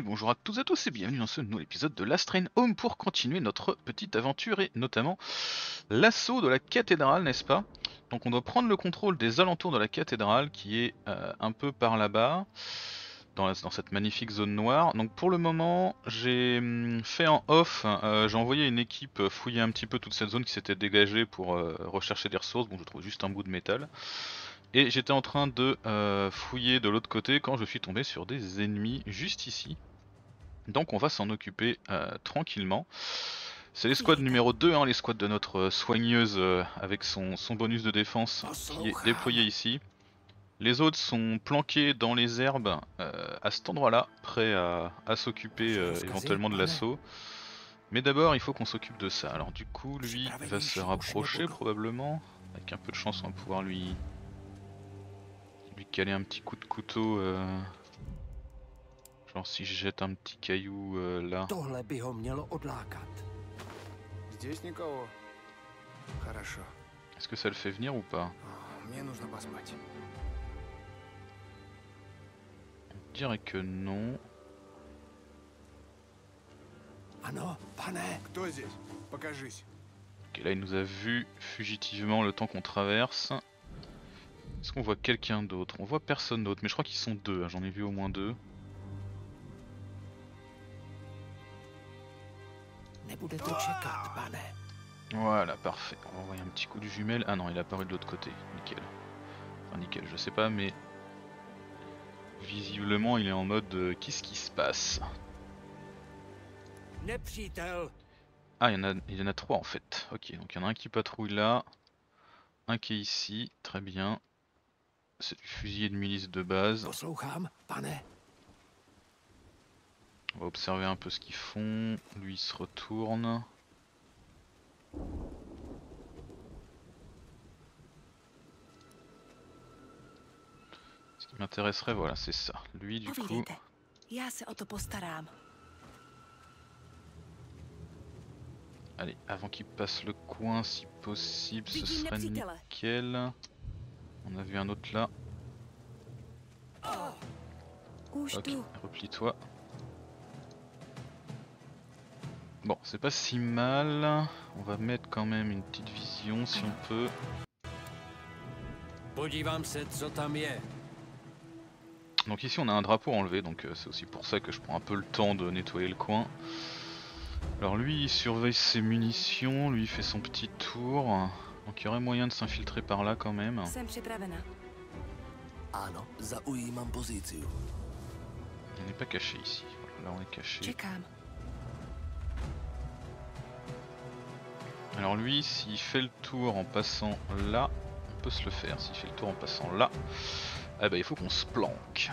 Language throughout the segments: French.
Et bonjour à toutes et à tous et bienvenue dans ce nouvel épisode de Last Train Home pour continuer notre petite aventure et notamment l'assaut de la cathédrale, n'est-ce pas? Donc on doit prendre le contrôle des alentours de la cathédrale qui est un peu par là-bas, dans cette magnifique zone noire. Donc pour le moment j'ai fait en off, j'ai envoyé une équipe fouiller un petit peu toute cette zone qui s'était dégagée pour rechercher des ressources. Bon, je trouve juste un bout de métal. Et j'étais en train de fouiller de l'autre côté quand je suis tombé sur des ennemis juste ici. Donc on va s'en occuper tranquillement. C'est les squads numéro 2, hein, les squads de notre soigneuse avec son bonus de défense qui est déployé ici. Les autres sont planqués dans les herbes à cet endroit-là, prêts à s'occuper éventuellement de l'assaut. Mais d'abord il faut qu'on s'occupe de ça. Alors du coup lui va se rapprocher probablement. Avec un peu de chance on va pouvoir lui caler un petit coup de couteau, genre si je jette un petit caillou là. Est-ce que ça le fait venir ou pas? Je dirais que non. Ok, là il nous a vu fugitivement le temps qu'on traverse. Est-ce qu'on voit quelqu'un d'autre? On voit personne d'autre, mais je crois qu'ils sont deux, hein. J'en ai vu au moins deux. Voilà, parfait. On va envoyer un petit coup du jumelle. Ah non, il est apparu de l'autre côté, nickel. Enfin nickel, je sais pas, mais... visiblement il est en mode qu'est-ce qui se passe? Ah, il y en a trois en fait. Ok, donc il y en a un qui patrouille là. Un qui est ici, très bien. C'est du fusil et de milice de base. On va observer un peu ce qu'ils font. Lui il se retourne. Ce qui m'intéresserait, voilà, c'est ça. Lui du coup... Allez, avant qu'il passe le coin, si possible, ce serait nickel. On a vu un autre là. Ok, replie-toi. Bon, c'est pas si mal. On va mettre quand même une petite vision si on peut. Donc ici on a un drapeau enlevé, donc c'est aussi pour ça que je prends un peu le temps de nettoyer le coin. Alors lui il surveille ses munitions, lui il fait son petit tour, donc il y aurait moyen de s'infiltrer par là quand même. On n'est pas caché ici, là on est caché. Alors lui s'il fait le tour en passant là, on peut se le faire, s'il fait le tour en passant là, eh ben il faut qu'on se planque.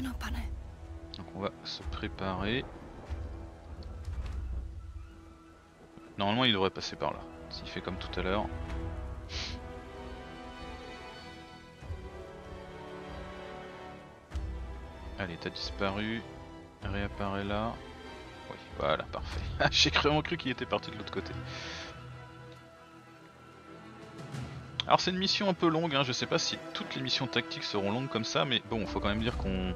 Donc on va se préparer. Normalement il devrait passer par là, s'il fait comme tout à l'heure. Allez, t'as disparu, réapparaît là. Oui, voilà, parfait. J'ai vraiment cru qu'il était parti de l'autre côté. Alors c'est une mission un peu longue, hein. Je sais pas si toutes les missions tactiques seront longues comme ça, mais bon, faut quand même dire qu'on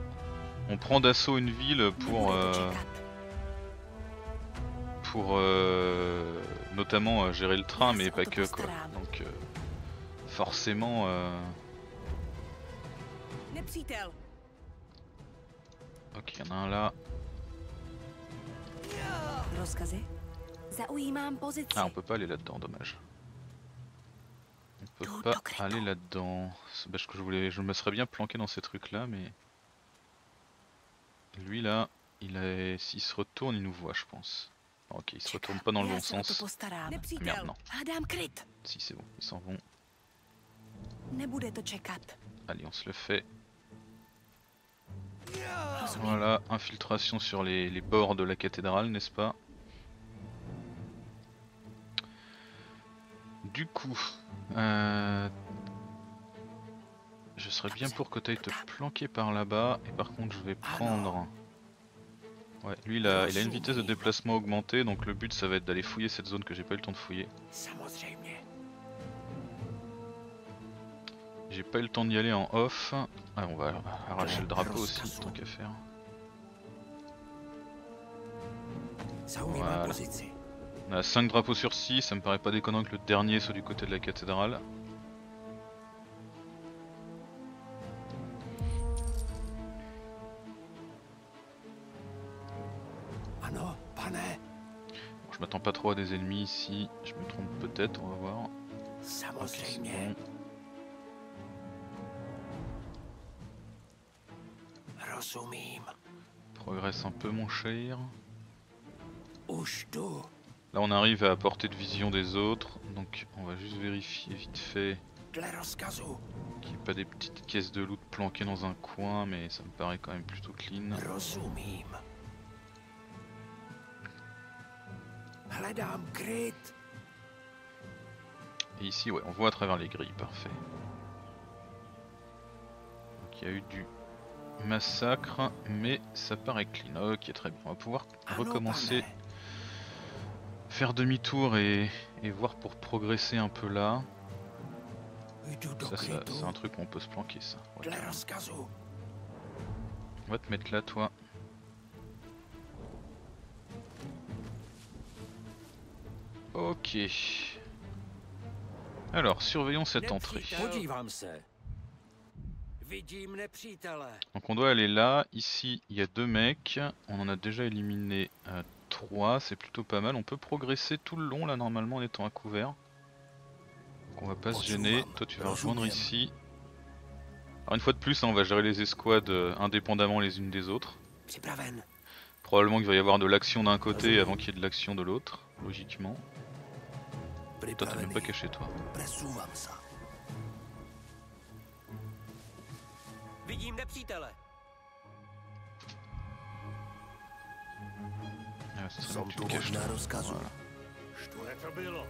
prend d'assaut une ville pour notamment gérer le train, mais pas que quoi. Donc forcément ok, il y en a un là. Ah, on peut pas aller là-dedans, dommage. On peut pas aller là-dedans. C'est parce que je me serais bien planqué dans ces trucs là, mais lui là, s'il se retourne, il nous voit, je pense. Ok, ils se retournent pas dans le bon sens. Merde, non. Si, c'est bon, ils s'en vont. Allez, on se le fait. Voilà, infiltration sur les bords de la cathédrale, n'est-ce pas? Du coup, je serais bien pour que tu ailles te planquer par là-bas. Et par contre, je vais prendre... Ouais, lui il a une vitesse de déplacement augmentée, donc le but ça va être d'aller fouiller cette zone que j'ai pas eu le temps de fouiller. J'ai pas eu le temps d'y aller en off. Ah, on va arracher le drapeau aussi, tant qu'à faire. Voilà. On a 5 drapeaux sur 6, ça me paraît pas déconnant que le dernier soit du côté de la cathédrale. Bon, je m'attends pas trop à des ennemis ici, je me trompe peut-être, on va voir. Okay, progresse un peu mon cher. Là on arrive à portée de vision des autres, donc on va juste vérifier vite fait qu'il n'y ait pas des petites caisses de loot planquées dans un coin, mais ça me paraît quand même plutôt clean. Et ici ouais, on voit à travers les grilles, parfait. Donc il y a eu du massacre, mais ça paraît clean. Ok, très bien, on va pouvoir recommencer, faire demi-tour et voir pour progresser un peu là. Ça, c'est un truc où on peut se planquer ça. Ouais. On va te mettre là toi. Ok. Alors, surveillons cette entrée. Donc on doit aller là, ici il y a 2 mecs, on en a déjà éliminé 3, c'est plutôt pas mal, on peut progresser tout le long là normalement en étant à couvert. Donc on va pas se gêner, toi tu vas rejoindre ici. Alors une fois de plus hein, on va gérer les escouades indépendamment les unes des autres. Probablement qu'il va y avoir de l'action d'un côté avant qu'il y ait de l'action de l'autre, logiquement. Toi t'as même pas caché toi. Ah, ça serait que tu te caches toi. Voilà.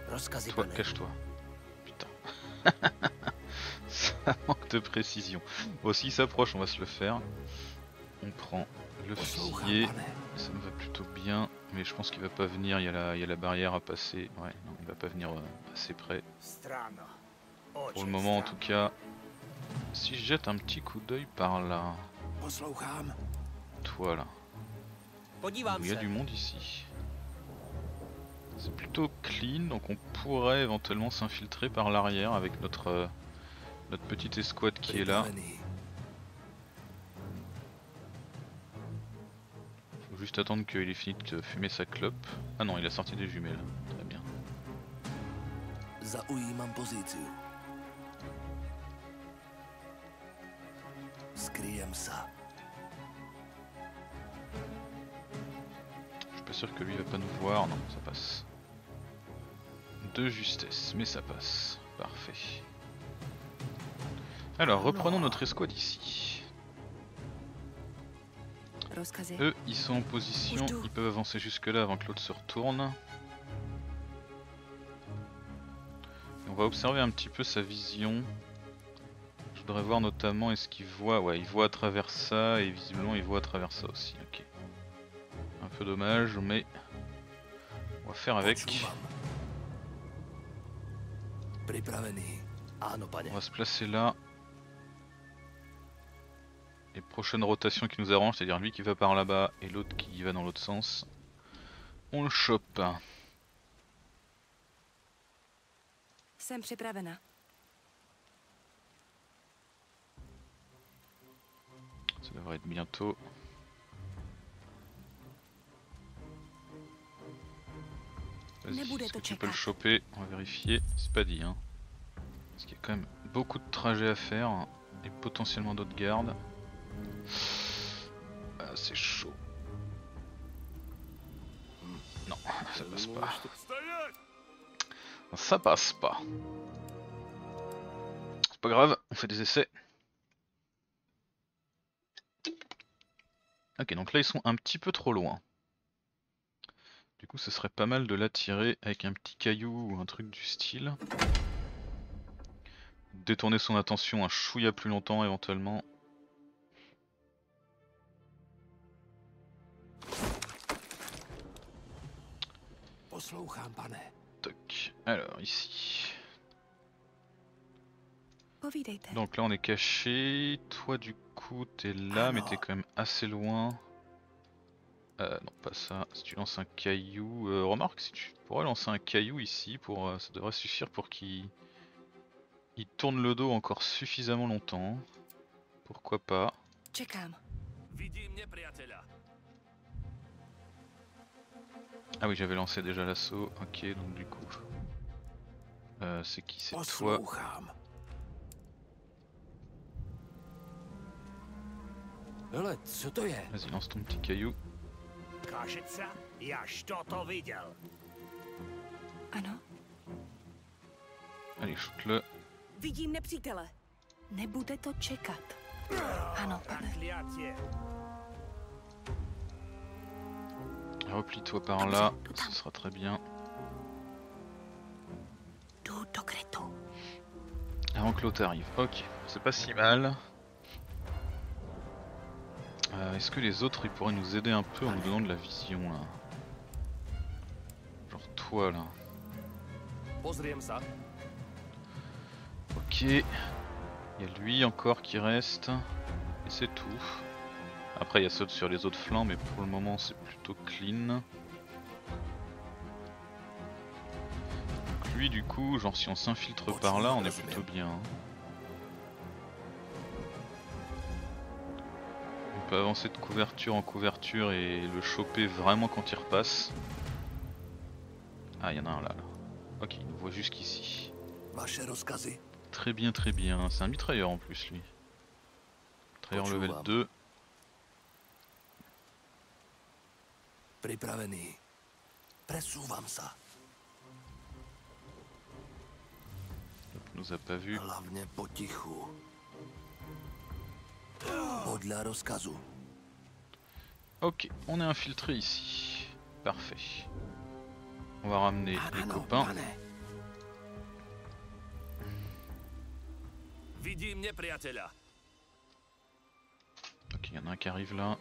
Toi, cache-toi. Putain. Ça manque de précision. Aussi, s'approche, on va se le faire. On prend le fusilier. Ça me va plutôt bien. Mais je pense qu'il va pas venir. Il y a la barrière à passer. Ouais, non, il va pas venir assez près. Pour le moment, en tout cas. Si je jette un petit coup d'œil par là. Toi là. Il y a du monde ici. C'est plutôt clean, donc on pourrait éventuellement s'infiltrer par l'arrière avec notre petite escouade qui est là. Faut juste attendre qu'il ait fini de fumer sa clope. Ah non, il a sorti des jumelles. Très bien. Je suis pas sûr que lui va pas nous voir, non ça passe. De justesse, mais ça passe, parfait. Alors reprenons notre escouade ici. Eux ils sont en position, ils peuvent avancer jusque là avant que l'autre se retourne. Et on va observer un petit peu sa vision. Je voudrais voir notamment est-ce qu'il voit, ouais il voit à travers ça et visiblement il voit à travers ça aussi, ok. Un peu dommage mais on va faire avec. On va se placer là. Et prochaine rotation qui nous arrange, c'est-à-dire lui qui va par là-bas et l'autre qui va dans l'autre sens. On le chope. Ça devrait être bientôt. Vas-y, est-ce que tu peux le choper? On va vérifier, c'est pas dit hein. Parce qu'il y a quand même beaucoup de trajets à faire et potentiellement d'autres gardes. Ah, c'est chaud. Non, ça passe pas. Ça passe pas. C'est pas grave, on fait des essais. Ok, donc là ils sont un petit peu trop loin. Du coup ce serait pas mal de l'attirer avec un petit caillou ou un truc du style. Détourner son attention un chouïa plus longtemps éventuellement. Toc. Alors ici. Donc là on est caché, toi du coup t'es là mais t'es quand même assez loin. Non, pas ça. Si tu lances un caillou... remarque, si tu pourrais lancer un caillou ici, pour, ça devrait suffire pour qu'il... il tourne le dos encore suffisamment longtemps. Pourquoi pas. Ah oui, j'avais lancé déjà l'assaut. Ok, donc du coup... c'est qui c'est toi? Vas-y, lance ton petit caillou. Allez, shoot-le. Replie-toi par là, ce sera très bien. Avant que l'autre arrive. Ok, c'est pas si mal. Est-ce que les autres ils pourraient nous aider un peu en nous donnant de la vision là? Genre toi là. Ok. Il y a lui encore qui reste. Et c'est tout. Après il y a ceux sur les autres flancs mais pour le moment c'est plutôt clean. Donc lui du coup, genre si on s'infiltre par là on est plutôt bien. Hein. On peut avancer de couverture en couverture et le choper vraiment quand il repasse. Ah, il y en a un là. Ok, il nous voit jusqu'ici. Très bien, très bien. C'est un mitrailleur en plus, lui. Mitrailleur level 2. Il nous a pas vu. Ok, on est infiltré ici. Parfait. On va ramener les copains. Ok, il y en a un qui arrive là.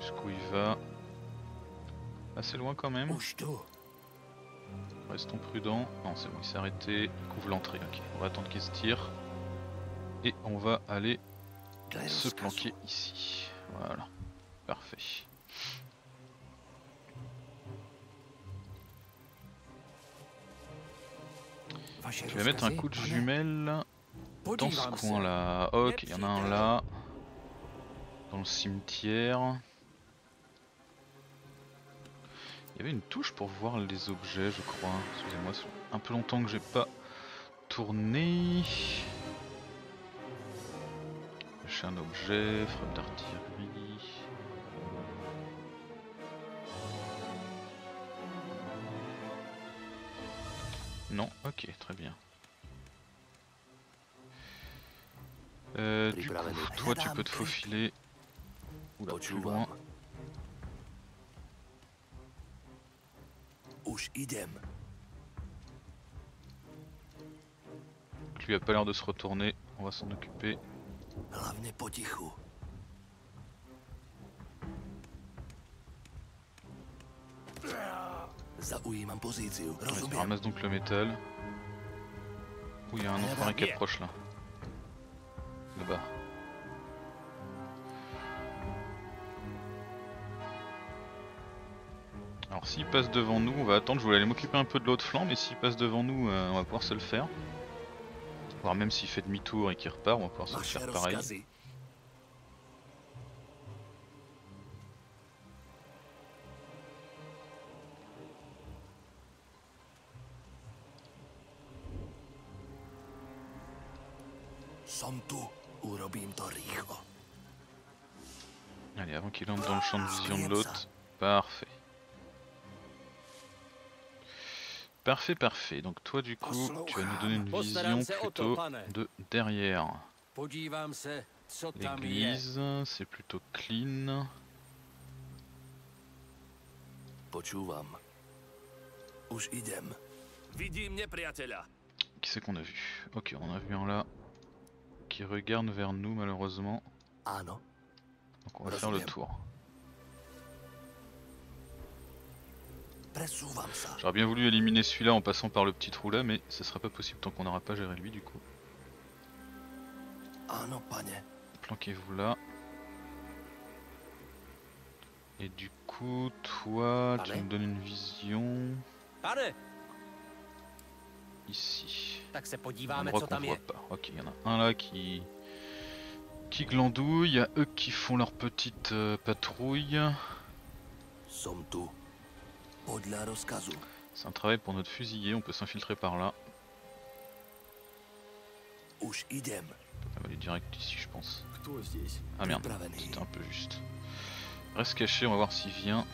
Jusqu'où il va? Assez loin quand même. Restons prudents. Non, c'est bon, il s'est arrêté. Il couvre l'entrée. Ok, on va attendre qu'il se tire. Et on va aller se planquer ici. Voilà. Parfait. Je vais mettre un coup de jumelle dans ce coin là. Ok, il y en a un là. Dans le cimetière. Il y avait une touche pour voir les objets je crois. Excusez-moi, ça fait un peu longtemps que j'ai pas tourné. Un objet, frappe d'artillerie. Non, ok, très bien. Du coup, toi tu peux te faufiler. Oula, plus loin. Lui a pas l'air de se retourner, on va s'en occuper. On ramasse donc le métal. Ouh, il y a un enfoiré qui approche là. Là-bas. Alors s'il passe devant nous, on va attendre, je voulais aller m'occuper un peu de l'autre flanc, mais s'il passe devant nous, on va pouvoir se le faire. Voire même s'il fait demi-tour et qu'il repart, on va pouvoir se faire pareil. Allez, avant qu'il entre dans le champ de vision de l'autre, parfait. Parfait, parfait. Donc toi du coup, tu vas nous donner une vision plutôt de derrière. L'église, c'est plutôt clean. Qui c'est qu'on a vu? Ok, on a vu un là qui regarde vers nous malheureusement. Donc on va faire le tour. J'aurais bien voulu éliminer celui-là en passant par le petit trou là, mais ça sera pas possible tant qu'on n'aura pas géré lui du coup. Planquez-vous là. Et du coup, toi, tu me donnes une vision. Ici. Un endroit qu'on voit pas. Ok, il y en a un là qui glandouille, il y a eux qui font leur petite patrouille. C'est un travail pour notre fusilier, on peut s'infiltrer par là. On va aller direct ici, je pense. Ah merde, c'était un peu juste. Reste caché, on va voir s'il vient.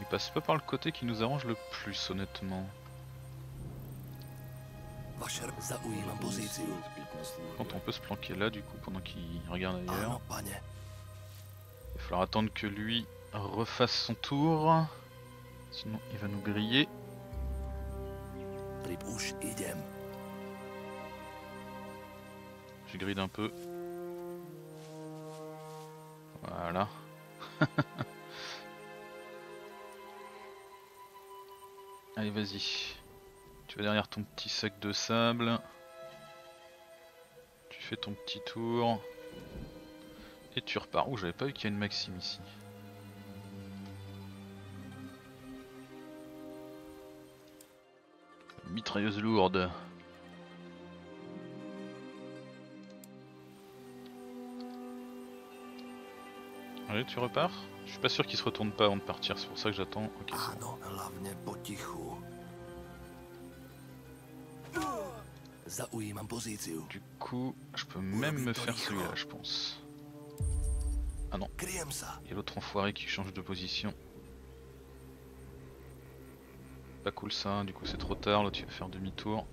Il passe pas par le côté qui nous arrange le plus, honnêtement. Quand on peut se planquer là, du coup, pendant qu'il regarde ailleurs. Il va falloir attendre que lui refasse son tour. Sinon, il va nous griller. Je grille un peu. Voilà. Allez, vas-y. Tu vas derrière ton petit sac de sable. Tu fais ton petit tour. Et tu repars. Ouh, j'avais pas vu qu'il y a une Maxime ici. Mitrailleuse lourde. Allez, tu repars? Je suis pas sûr qu'il se retourne pas avant de partir, c'est pour ça que j'attends. Ok. Du coup, je peux même me faire celui-là, je pense. Ah non. Et l'autre enfoiré qui change de position. Pas cool ça, du coup c'est trop tard, là tu vas faire demi-tour.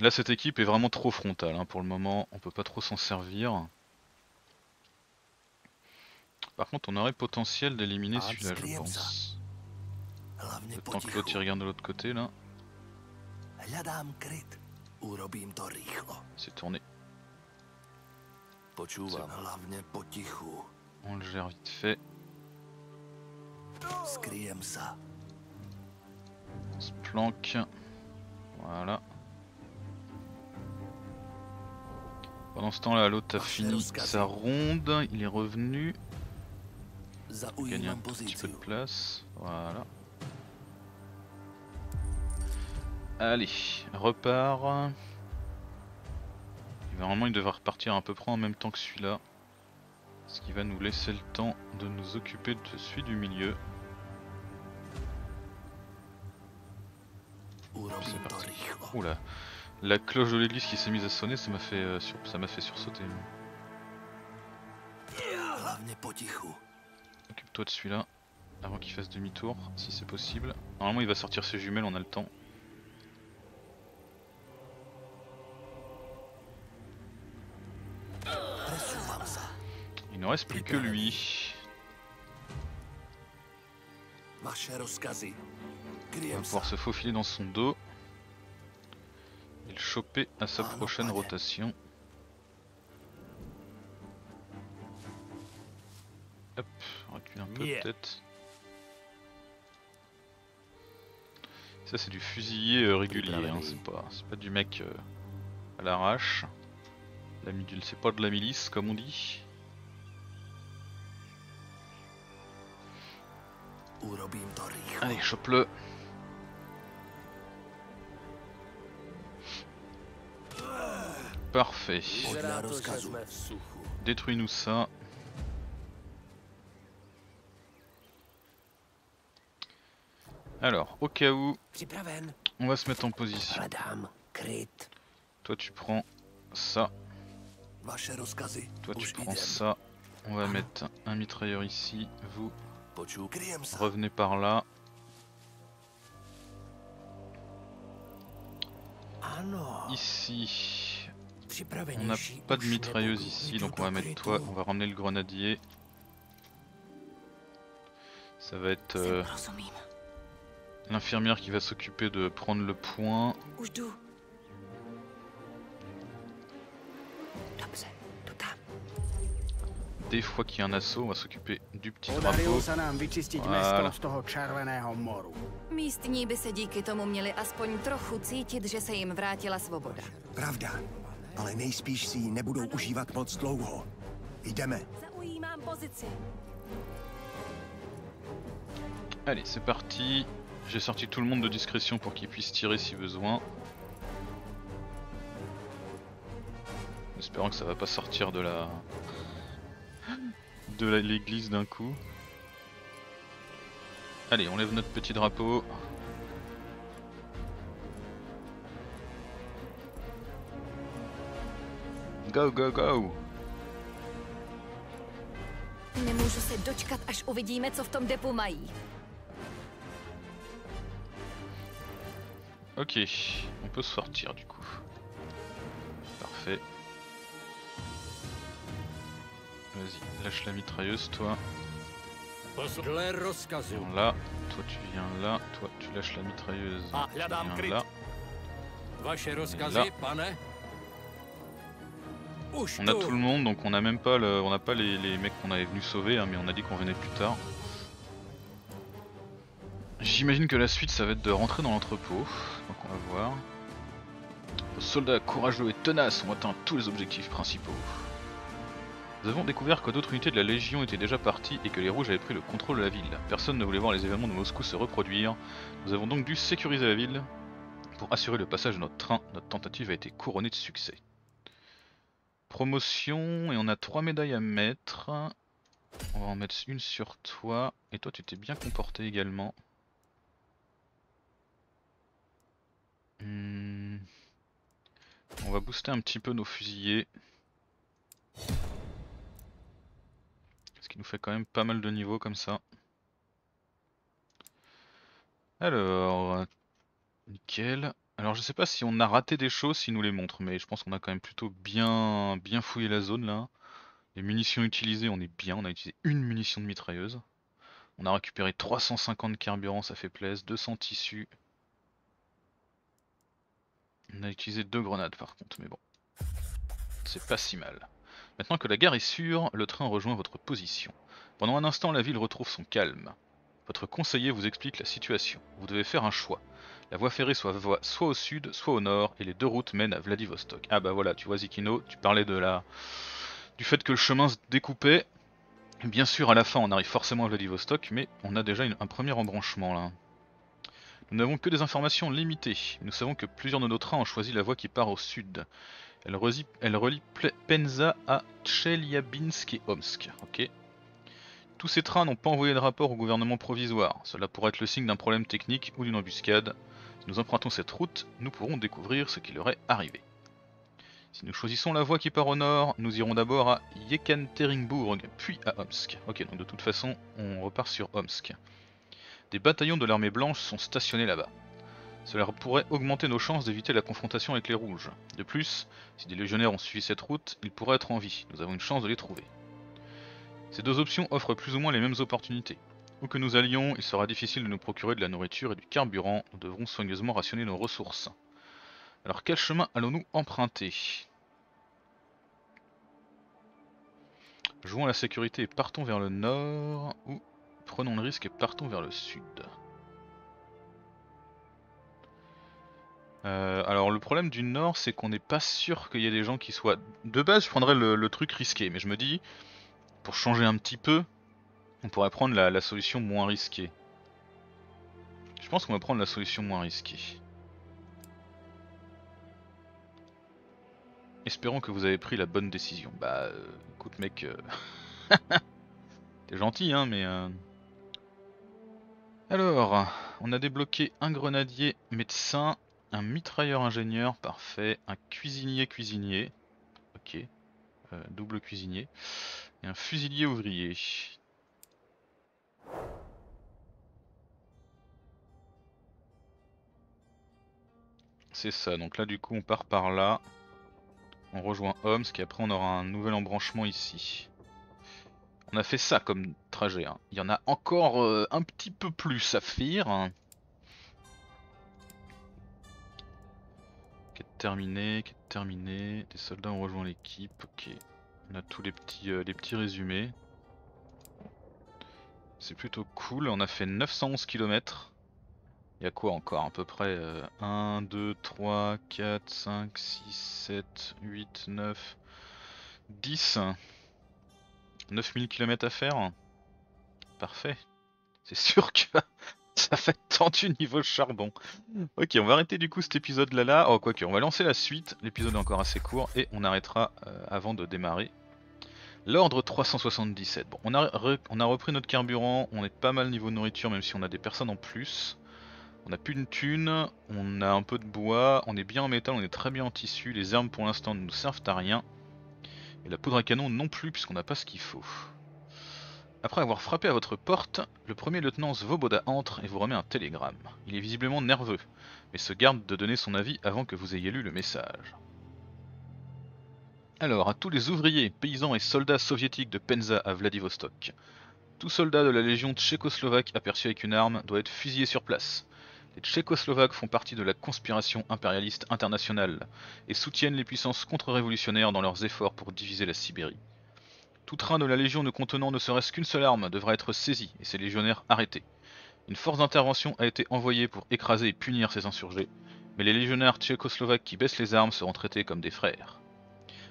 Là cette équipe est vraiment trop frontale, hein, pour le moment, on peut pas trop s'en servir. Par contre on aurait potentiel d'éliminer celui-là je pense. Tant que l'autre il regarde de l'autre côté là. C'est tourné. On le gère vite fait. On se planque. Voilà. Pendant ce temps là l'autre a fini sa ronde, il est revenu. Il gagne un petit peu de place. Voilà. Allez, repart. Normalement il devra repartir à peu près en même temps que celui-là. Ce qui va nous laisser le temps de nous occuper de celui du milieu. C'est parti. Oula, la cloche de l'église qui s'est mise à sonner, ça m'a fait, sursauter. Occupe-toi de celui-là avant qu'il fasse demi-tour, si c'est possible. Normalement il va sortir ses jumelles, on a le temps. Il ne reste plus que lui. On va pouvoir se faufiler dans son dos et le choper à sa prochaine rotation. Hop, recule un peu peut-être. Ça c'est du fusilier régulier, hein, c'est pas du mec à l'arrache. C'est pas de la milice comme on dit. Allez, chope-le. Parfait. Détruis-nous ça. Alors, au cas où, on va se mettre en position. Toi tu prends ça. Toi tu prends ça. On va mettre un mitrailleur ici, vous. Revenez par là. Ici, on n'a pas de mitrailleuse ici, donc on va mettre toi, on va ramener le grenadier. Ça va être l'infirmière qui va s'occuper de prendre le point. dès fois qu'il y a un assaut, on va s'occuper du petit drapeau. Místní by se díky tomu měli aspoň trochu cítit, že se jim vrátila svoboda. Pravda, ale nejspíš si ji nebudou užívat moc dlouho. Jdeme. Zaujímám pozici. Allez, c'est parti. J'ai sorti tout le monde de discrétion pour qu'ils puissent tirer si besoin. Espérant que ça va pas sortir de la l'église d'un coup. Allez, on lève notre petit drapeau. Go go go. Nemůžu se dočkat, až uvidíme, co v tom depu mají. Ok, on peut sortir du coup. Parfait. Vas-y, lâche la mitrailleuse, toi. Viens là, toi tu viens là, toi tu lâches la mitrailleuse. Tu viens là. Là. On a tout le monde, donc on a même pas le, on a pas les mecs qu'on avait venus sauver, hein, mais on a dit qu'on venait plus tard. J'imagine que la suite ça va être de rentrer dans l'entrepôt, donc on va voir. Nos soldats courageux et tenaces ont atteint tous les objectifs principaux. Nous avons découvert que d'autres unités de la Légion étaient déjà parties et que les Rouges avaient pris le contrôle de la ville. Personne ne voulait voir les événements de Moscou se reproduire. Nous avons donc dû sécuriser la ville pour assurer le passage de notre train. Notre tentative a été couronnée de succès. Promotion, et on a 3 médailles à mettre. On va en mettre une sur toi. Et toi tu t'es bien comporté également. On va booster un petit peu nos fusiliers. Qui nous fait quand même pas mal de niveaux comme ça. Alors, nickel. Alors je sais pas si on a raté des choses, s'ils nous les montrent, mais je pense qu'on a quand même plutôt bien fouillé la zone là. Les munitions utilisées, on est bien, on a utilisé une munition de mitrailleuse. On a récupéré 350 carburants, ça fait plaisir, 200 tissus. On a utilisé 2 grenades par contre, mais bon. C'est pas si mal. Maintenant que la gare est sûre, le train rejoint votre position. Pendant un instant, la ville retrouve son calme. Votre conseiller vous explique la situation. Vous devez faire un choix. La voie ferrée soit au sud, soit au nord, et les deux routes mènent à Vladivostok. Ah bah voilà, tu vois Zikino, tu parlais de du fait que le chemin se découpait. Bien sûr, à la fin, on arrive forcément à Vladivostok, mais on a déjà un premier embranchement là. Nous n'avons que des informations limitées. Nous savons que plusieurs de nos trains ont choisi la voie qui part au sud. Elle relie Penza à Tchelyabinsk et Omsk. Ok. Tous ces trains n'ont pas envoyé de rapport au gouvernement provisoire. Cela pourrait être le signe d'un problème technique ou d'une embuscade. Si nous empruntons cette route, nous pourrons découvrir ce qui leur est arrivé. Si nous choisissons la voie qui part au nord, nous irons d'abord à Yekaterinbourg, puis à Omsk. Ok, donc de toute façon, on repart sur Omsk. Des bataillons de l'armée blanche sont stationnés là-bas. Cela pourrait augmenter nos chances d'éviter la confrontation avec les rouges. De plus, si des légionnaires ont suivi cette route, ils pourraient être en vie. Nous avons une chance de les trouver. Ces deux options offrent plus ou moins les mêmes opportunités. Où que nous allions, il sera difficile de nous procurer de la nourriture et du carburant. Nous devrons soigneusement rationner nos ressources. Alors quel chemin allons-nous emprunter? Jouons à la sécurité et partons vers le nord, ou prenons le risque et partons vers le sud. Alors le problème du nord, c'est qu'on n'est pas sûr qu'il y ait des gens qui soient... De base je prendrais le truc risqué, mais je me dis, pour changer un petit peu, on pourrait prendre la solution moins risquée. Je pense qu'on va prendre la solution moins risquée. Espérons que vous avez pris la bonne décision. Bah écoute mec, t'es gentil hein, mais... Alors, on a débloqué un grenadier médecin. Un mitrailleur ingénieur, parfait. Un cuisinier. Ok. Double cuisinier. Et un fusilier ouvrier. C'est ça. Donc là, du coup, on part par là. On rejoint Omsk et après, on aura un nouvel embranchement ici. On a fait ça comme trajet. Hein. Il y en a encore un petit peu plus à faire. Hein. Terminé, des soldats ont rejoint l'équipe, ok. On a tous les petits résumés. C'est plutôt cool, on a fait 911 km. Il y a quoi encore à peu près 1, 2, 3, 4, 5, 6, 7, 8, 9, 10. 9000 km à faire. Parfait. C'est sûr que ça fait tendu niveau charbon. Ok, on va arrêter du coup cet épisode là. Oh, quoique, on va lancer la suite. L'épisode est encore assez court et on arrêtera avant de démarrer. L'ordre 377. Bon, on a repris notre carburant. On est pas mal niveau nourriture, même si on a des personnes en plus. On a plus une thune, on a un peu de bois, on est bien en métal, on est très bien en tissu, les armes pour l'instant ne nous servent à rien. Et la poudre à canon non plus puisqu'on n'a pas ce qu'il faut. Après avoir frappé à votre porte, le premier lieutenant Svoboda entre et vous remet un télégramme. Il est visiblement nerveux, mais se garde de donner son avis avant que vous ayez lu le message. Alors, à tous les ouvriers, paysans et soldats soviétiques de Penza à Vladivostok. Tout soldat de la légion tchécoslovaque aperçu avec une arme doit être fusillé sur place. Les Tchécoslovaques font partie de la conspiration impérialiste internationale et soutiennent les puissances contre-révolutionnaires dans leurs efforts pour diviser la Sibérie. Tout train de la Légion ne contenant ne serait-ce qu'une seule arme devra être saisi et ses légionnaires arrêtés. Une force d'intervention a été envoyée pour écraser et punir ces insurgés, mais les légionnaires tchécoslovaques qui baissent les armes seront traités comme des frères.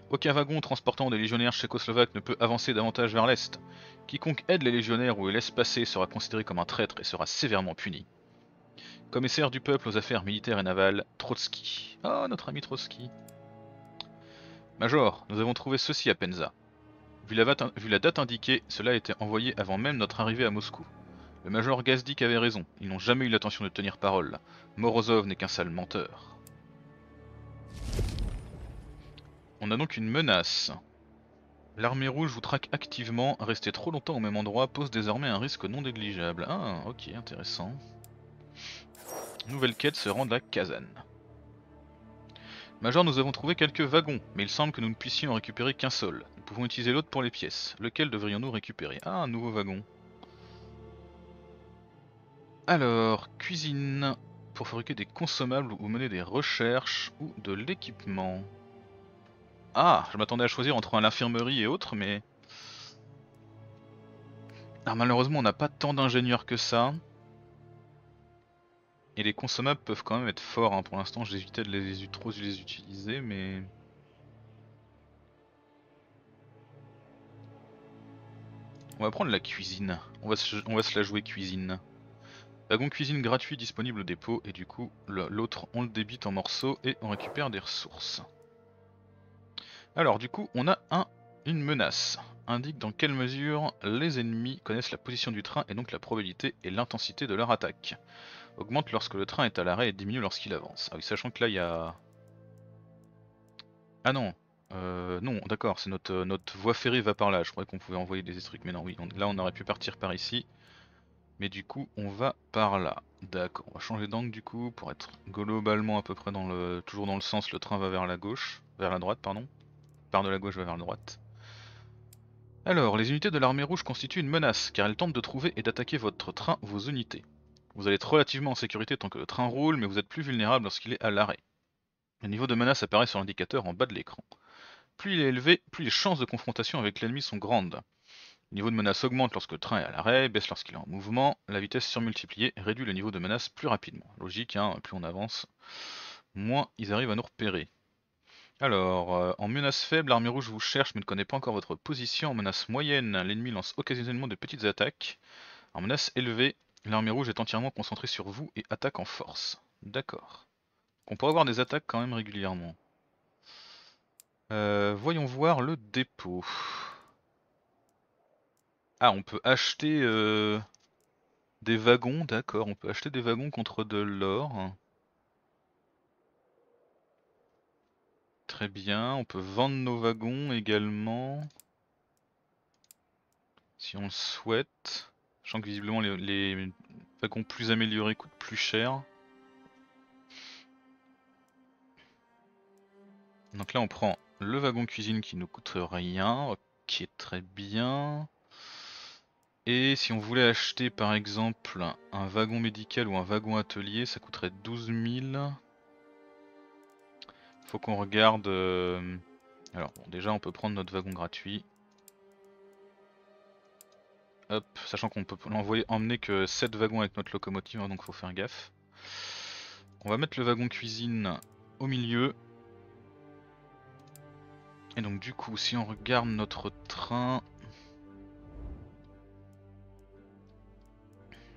Aucun wagon transportant des légionnaires tchécoslovaques ne peut avancer davantage vers l'Est. Quiconque aide les légionnaires ou les laisse passer sera considéré comme un traître et sera sévèrement puni. Commissaire du peuple aux affaires militaires et navales, Trotsky. Oh, notre ami Trotsky. Major, nous avons trouvé ceci à Penza. Vu la date indiquée, cela a été envoyé avant même notre arrivée à Moscou. Le major Gazdik avait raison, ils n'ont jamais eu l'intention de tenir parole. Morozov n'est qu'un sale menteur. On a donc une menace. L'armée rouge vous traque activement, rester trop longtemps au même endroit pose désormais un risque non négligeable. Ah, ok, intéressant. Nouvelle quête se rend à Kazan. Major, nous avons trouvé quelques wagons, mais il semble que nous ne puissions en récupérer qu'un seul. Nous pouvons utiliser l'autre pour les pièces. Lequel devrions-nous récupérer? Ah, un nouveau wagon. Alors, cuisine, pour fabriquer des consommables ou mener des recherches ou de l'équipement. Ah, je m'attendais à choisir entre l'infirmerie et autres, mais... Ah, malheureusement, on n'a pas tant d'ingénieurs que ça. Et les consommables peuvent quand même être forts, hein. Pour l'instant j'évitais de trop les utiliser, mais... On va prendre la cuisine, on va se la jouer cuisine. Wagon cuisine gratuit disponible au dépôt, et du coup l'autre on le débite en morceaux et on récupère des ressources. Alors du coup on a une menace, indique dans quelle mesure les ennemis connaissent la position du train et donc la probabilité et l'intensité de leur attaque. Augmente lorsque le train est à l'arrêt et diminue lorsqu'il avance. Ah oui, sachant que là il y a... Ah non, non, d'accord, c'est notre voie ferrée va par là. Je croyais qu'on pouvait envoyer des trucs, mais non, oui, là on aurait pu partir par ici. Mais du coup, on va par là. D'accord, on va changer d'angle du coup pour être globalement à peu près dans le... Toujours dans le sens, le train va vers la gauche, vers la droite, pardon. Part de la gauche va vers la droite. Alors, les unités de l'armée rouge constituent une menace, car elles tentent de trouver et d'attaquer votre train ou vos unités. Vous allez être relativement en sécurité tant que le train roule, mais vous êtes plus vulnérable lorsqu'il est à l'arrêt. Le niveau de menace apparaît sur l'indicateur en bas de l'écran. Plus il est élevé, plus les chances de confrontation avec l'ennemi sont grandes. Le niveau de menace augmente lorsque le train est à l'arrêt, baisse lorsqu'il est en mouvement, la vitesse surmultipliée réduit le niveau de menace plus rapidement. Logique, hein, plus on avance, moins ils arrivent à nous repérer. Alors, en menace faible, l'armée rouge vous cherche mais ne connaît pas encore votre position. En menace moyenne, l'ennemi lance occasionnellement de petites attaques. En menace élevée, l'armée rouge est entièrement concentrée sur vous et attaque en force. D'accord. On peut avoir des attaques quand même régulièrement. Voyons voir le dépôt. Ah, on peut acheter des wagons, d'accord. On peut acheter des wagons contre de l'or. Très bien, on peut vendre nos wagons également, si on le souhaite. Je sens que visiblement les wagons plus améliorés coûtent plus cher. Donc là on prend le wagon cuisine qui nous coûte rien, ok, très bien. Et si on voulait acheter par exemple un wagon médical ou un wagon atelier, ça coûterait 12 000. Faut qu'on regarde Alors bon, déjà on peut prendre notre wagon gratuit. Hop, sachant qu'on peut emmener que 7 wagons avec notre locomotive, hein, donc faut faire gaffe. On va mettre le wagon cuisine au milieu. Et donc du coup, si on regarde notre train,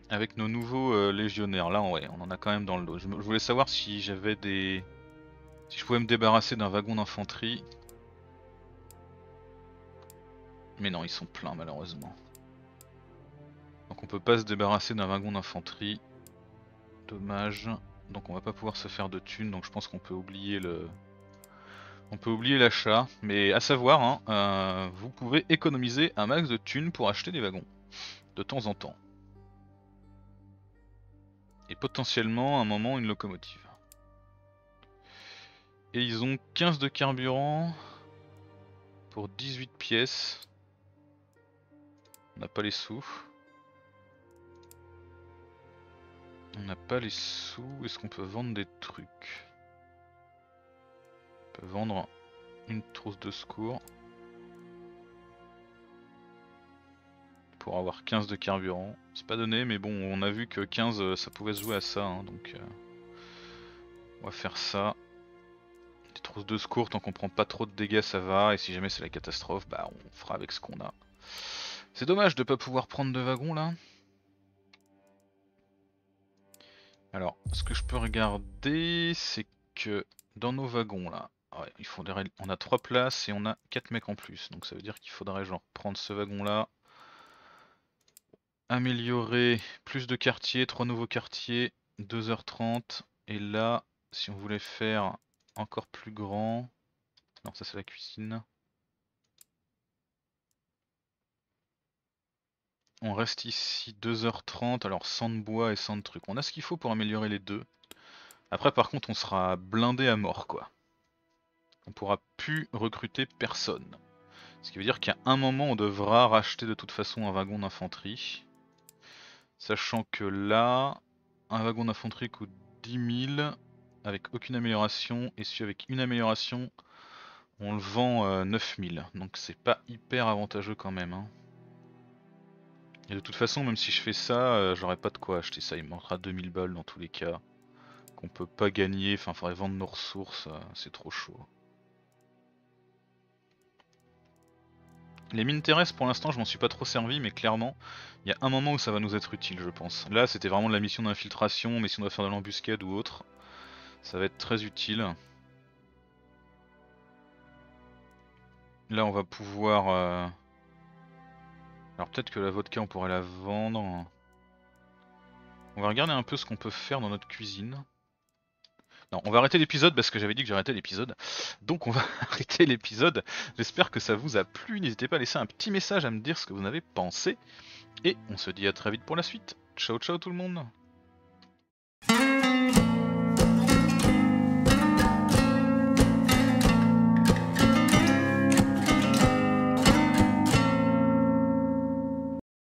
avec nos nouveaux légionnaires, là ouais, on en a quand même dans le dos. Je voulais savoir si j'avais des... si je pouvais me débarrasser d'un wagon d'infanterie. Mais non, ils sont pleins malheureusement. Donc on peut pas se débarrasser d'un wagon d'infanterie. Dommage. Donc on va pas pouvoir se faire de thunes, donc je pense qu'on peut oublier le... on peut oublier l'achat. Mais à savoir, hein, vous pouvez économiser un max de thunes pour acheter des wagons. De temps en temps. Et potentiellement à un moment une locomotive. Et ils ont 15 de carburant pour 18 pièces. On n'a pas les sous. On n'a pas les sous. Est-ce qu'on peut vendre des trucs? On peut vendre une trousse de secours. Pour avoir 15 de carburant. C'est pas donné, mais bon, on a vu que 15 ça pouvait se jouer à ça, hein, donc on va faire ça. Des trousses de secours, tant qu'on prend pas trop de dégâts ça va, et si jamais c'est la catastrophe, bah on fera avec ce qu'on a. C'est dommage de pas pouvoir prendre de wagon là. Alors, ce que je peux regarder, c'est que dans nos wagons là, ouais, il faudrait... on a 3 places et on a 4 mecs en plus, donc ça veut dire qu'il faudrait genre prendre ce wagon là. Améliorer, plus de quartiers, 3 nouveaux quartiers, 2h30. Et là, si on voulait faire encore plus grand... non, ça c'est la cuisine. On reste ici 2h30, alors sans de bois et sans de trucs. On a ce qu'il faut pour améliorer les deux. Après par contre on sera blindé à mort quoi. On pourra plus recruter personne. Ce qui veut dire qu'à un moment on devra racheter de toute façon un wagon d'infanterie. Sachant que là, un wagon d'infanterie coûte 10 000 avec aucune amélioration, et si avec une amélioration, on le vend 9 000. Donc c'est pas hyper avantageux quand même, hein. Et de toute façon, même si je fais ça, j'aurai pas de quoi acheter ça. Il me manquera 2000 balles dans tous les cas, qu'on peut pas gagner, enfin faudrait vendre nos ressources, c'est trop chaud. Les mines terrestres pour l'instant je m'en suis pas trop servi, mais clairement il y a un moment où ça va nous être utile je pense. Là c'était vraiment de la mission d'infiltration, mais si on doit faire de l'embuscade ou autre, ça va être très utile. Là on va pouvoir... alors peut-être que la vodka on pourrait la vendre. On va regarder un peu ce qu'on peut faire dans notre cuisine. Non, on va arrêter l'épisode parce que j'avais dit que j'arrêtais l'épisode. Donc on va arrêter l'épisode. J'espère que ça vous a plu. N'hésitez pas à laisser un petit message à me dire ce que vous en avez pensé. Et on se dit à très vite pour la suite. Ciao ciao tout le monde.